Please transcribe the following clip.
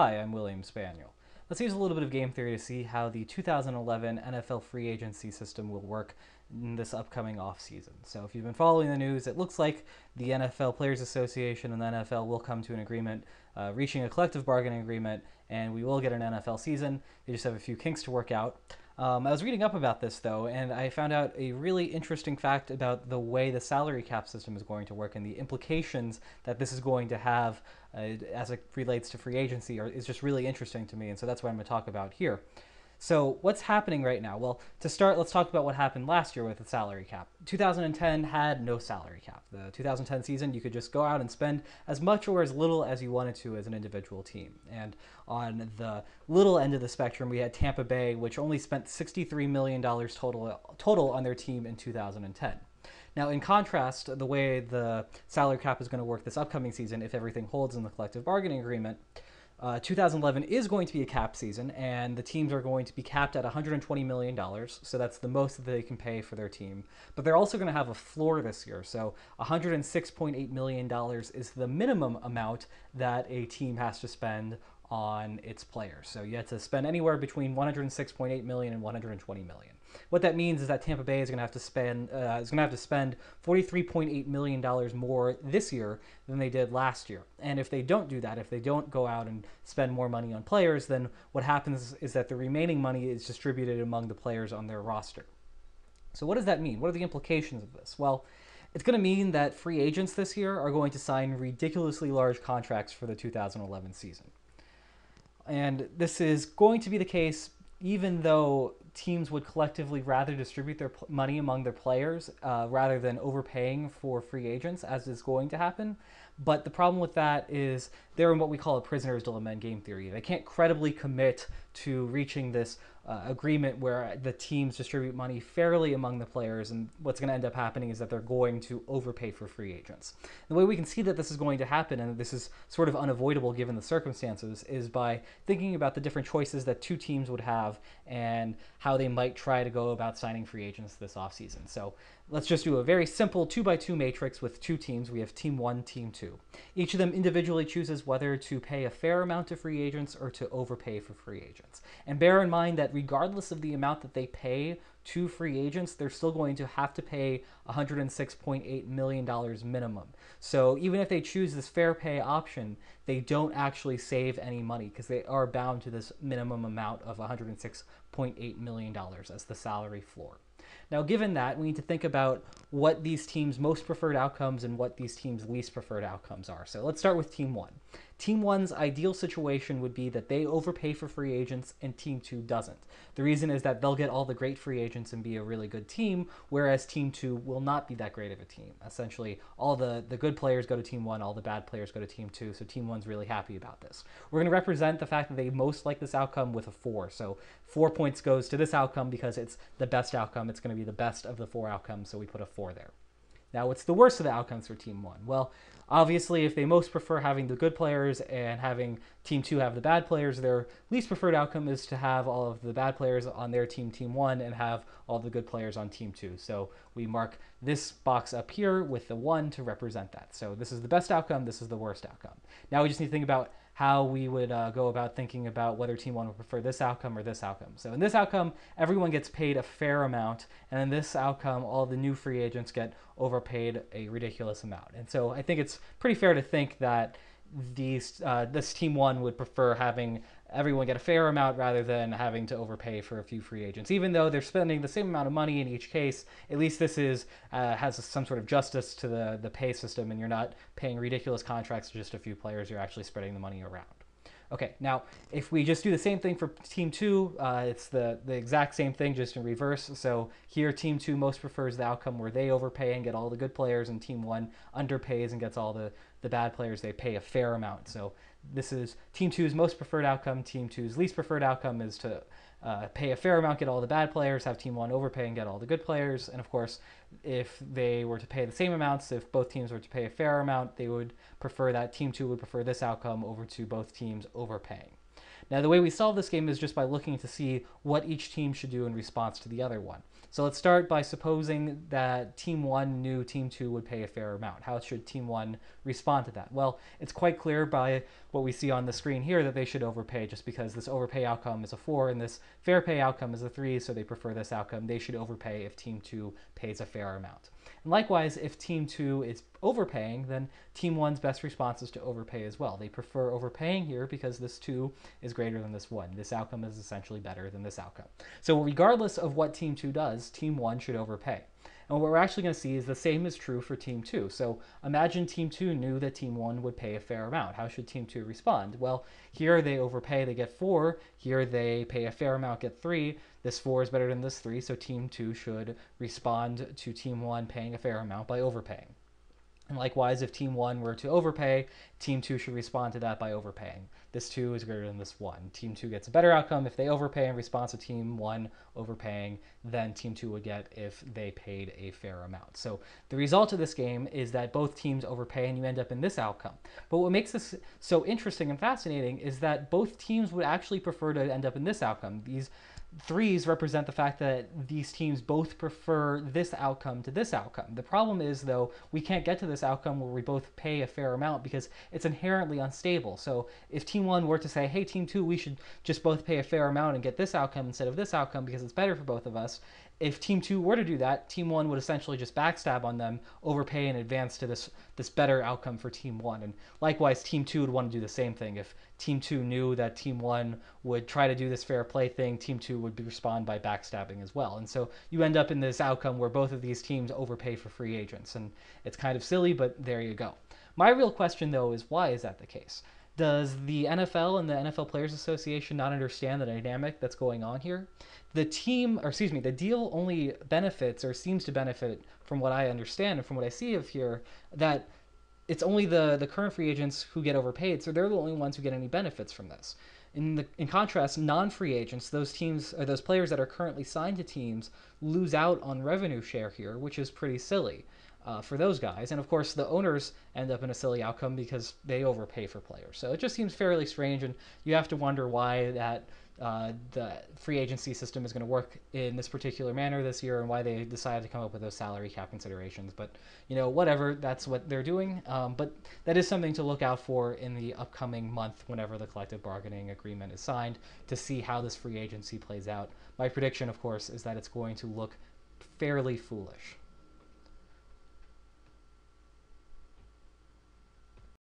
Hi, I'm William Spaniel. Let's use a little bit of game theory to see how the 2011 NFL free agency system will work in this upcoming offseason. So if you've been following the news, it looks like the NFL Players Association and the NFL will come to an agreement, reaching a collective bargaining agreement, and we will get an NFL season. They just have a few kinks to work out. I was reading up about this, though, and I found out a really interesting fact about the way the salary cap system is going to work and the implications that this is going to have as it relates to free agency is just really interesting to me, and so that's what I'm going to talk about here. So what's happening right now? Well, to start, let's talk about what happened last year with the salary cap. 2010 had no salary cap. The 2010 season, you could just go out and spend as much or as little as you wanted to as an individual team. And on the little end of the spectrum, we had Tampa Bay, which only spent $63 million total on their team in 2010. Now, in contrast, the way the salary cap is going to work this upcoming season, if everything holds in the collective bargaining agreement, 2011 is going to be a cap season, and the teams are going to be capped at $120 million, so that's the most that they can pay for their team. But they're also going to have a floor this year, so $106.8 million is the minimum amount that a team has to spend on its players. So you have to spend anywhere between $106.8 million and $120 million. What that means is that Tampa Bay is going to have to spend $43.8 million more this year than they did last year. And if they don't do that, if they don't go out and spend more money on players, then what happens is that the remaining money is distributed among the players on their roster. So what does that mean? What are the implications of this? Well, it's going to mean that free agents this year are going to sign ridiculously large contracts for the 2011 season. And this is going to be the case even though teams would collectively rather distribute their money among their players rather than overpaying for free agents, as is going to happen. But the problem with that is they're in what we call a prisoner's dilemma in game theory. They can't credibly commit to reaching this agreement where the teams distribute money fairly among the players, and what's going to end up happening is that they're going to overpay for free agents. The way we can see that this is going to happen, and this is sort of unavoidable given the circumstances, is by thinking about the different choices that two teams would have and how they might try to go about signing free agents this offseason. So let's just do a very simple 2x2 matrix with two teams. We have team 1, team 2. Each of them individually chooses whether to pay a fair amount to free agents or to overpay for free agents. And bear in mind that regardless of the amount that they pay to free agents, they're still going to have to pay $106.8 million minimum. So even if they choose this fair pay option, they don't actually save any money because they are bound to this minimum amount of $106.8 million as the salary floor. Now, given that, we need to think about what these teams' most preferred outcomes and what these teams' least preferred outcomes are. So let's start with Team 1. Team 1's ideal situation would be that they overpay for free agents and Team 2 doesn't. The reason is that they'll get all the great free agents and be a really good team, whereas Team 2 will not be that great of a team. Essentially, all the good players go to Team 1, all the bad players go to Team 2, so Team 1's really happy about this. We're going to represent the fact that they most like this outcome with a 4, so 4 points goes to this outcome because it's the best outcome. It's going to be the best of the 4 outcomes, so we put a 4 there. Now, what's the worst of the outcomes for Team 1? Well, obviously, if they most prefer having the good players and having Team 2 have the bad players, their least preferred outcome is to have all of the bad players on their team, Team 1, and have all the good players on Team 2. So we mark this box up here with the 1 to represent that. So this is the best outcome, this is the worst outcome. Now we just need to think about how we would go about thinking about whether Team 1 would prefer this outcome or this outcome. So in this outcome, everyone gets paid a fair amount, and in this outcome, all the new free agents get overpaid a ridiculous amount. And so I think it's pretty fair to think that this Team 1 would prefer having everyone get a fair amount rather than having to overpay for a few free agents. Even though they're spending the same amount of money in each case, at least this is has some sort of justice to the pay system, and you're not paying ridiculous contracts to just a few players. You're actually spreading the money around. Okay, now if we just do the same thing for Team 2, it's the exact same thing, just in reverse. So here Team 2 most prefers the outcome where they overpay and get all the good players, and Team 1 underpays and gets all the bad players. They pay a fair amount. So this is Team 2's most preferred outcome. Team 2's least preferred outcome is to pay a fair amount, get all the bad players, have Team 1 overpay and get all the good players. And of course, if they were to pay the same amounts, if both teams were to pay a fair amount, they would prefer that Team 2 would prefer this outcome over to both teams overpaying. Now, the way we solve this game is just by looking to see what each team should do in response to the other one. So let's start by supposing that Team 1 knew Team 2 would pay a fair amount. How should Team 1 respond to that? Well, it's quite clear by what we see on the screen here that they should overpay, just because this overpay outcome is a 4 and this fair pay outcome is a 3, so they prefer this outcome. They should overpay if Team 2 pays a fair amount. And likewise, if Team 2 is overpaying, then Team 1's best response is to overpay as well. They prefer overpaying here because this 2 is greater than this 1. This outcome is essentially better than this outcome. So regardless of what Team 2 does, Team 1 should overpay. And what we're actually going to see is the same is true for Team 2. So imagine Team 2 knew that Team 1 would pay a fair amount. How should Team 2 respond? Well, here they overpay, they get 4. Here they pay a fair amount, get 3. This 4 is better than this 3, so Team 2 should respond to Team 1 paying a fair amount by overpaying. And likewise, if Team 1 were to overpay, Team 2 should respond to that by overpaying. This 2 is greater than this 1. Team 2 gets a better outcome if they overpay in response to Team 1 overpaying than Team 2 would get if they paid a fair amount. So the result of this game is that both teams overpay and you end up in this outcome. But what makes this so interesting and fascinating is that both teams would actually prefer to end up in this outcome. These threes represent the fact that these teams both prefer this outcome to this outcome. The problem is, though, we can't get to this outcome where we both pay a fair amount because it's inherently unstable. So if Team 1 were to say, hey, Team 2, we should just both pay a fair amount and get this outcome instead of this outcome because it's better for both of us, if Team 2 were to do that, Team 1 would essentially just backstab on them, overpay in advance to this better outcome for Team 1. And likewise, Team 2 would want to do the same thing. If Team 2 knew that Team 1 would try to do this fair play thing, Team 2 would respond by backstabbing as well. And so you end up in this outcome where both of these teams overpay for free agents. And it's kind of silly, but there you go. My real question, though, is why is that the case? Does the NFL and the NFL Players Association not understand the dynamic that's going on here? The deal only benefits, or seems to benefit, from what I understand and from what I see of here, that it's only the current free agents who get overpaid, so they're the only ones who get any benefits from this. In contrast, non-free agents, those players that are currently signed to teams, lose out on revenue share here, which is pretty silly. For those guys. And of course, the owners end up in a silly outcome because they overpay for players. So it just seems fairly strange, and you have to wonder why that the free agency system is going to work in this particular manner this year and why they decided to come up with those salary cap considerations. But, you know, whatever, that's what they're doing. But that is something to look out for in the upcoming month whenever the collective bargaining agreement is signed, to see how this free agency plays out. My prediction, of course, is that it's going to look fairly foolish.